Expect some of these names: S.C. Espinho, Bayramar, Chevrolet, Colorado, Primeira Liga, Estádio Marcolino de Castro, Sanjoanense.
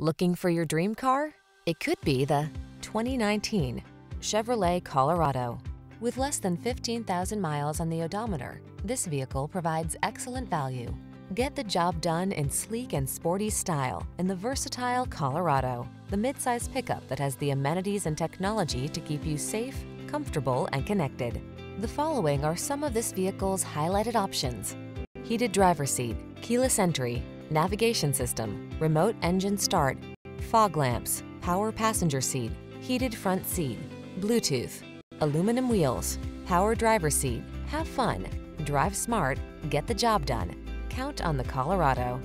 Looking for your dream car? It could be the 2019 Chevrolet Colorado. With less than 15,000 miles on the odometer, this vehicle provides excellent value. Get the job done in sleek and sporty style in the versatile Colorado, the midsize pickup that has the amenities and technology to keep you safe, comfortable, and connected. The following are some of this vehicle's highlighted options: heated driver's seat, keyless entry, navigation system, remote engine start, fog lamps, power passenger seat, heated front seat, Bluetooth, aluminum wheels, power driver's seat. Have fun, drive smart, get the job done. Count on the Colorado.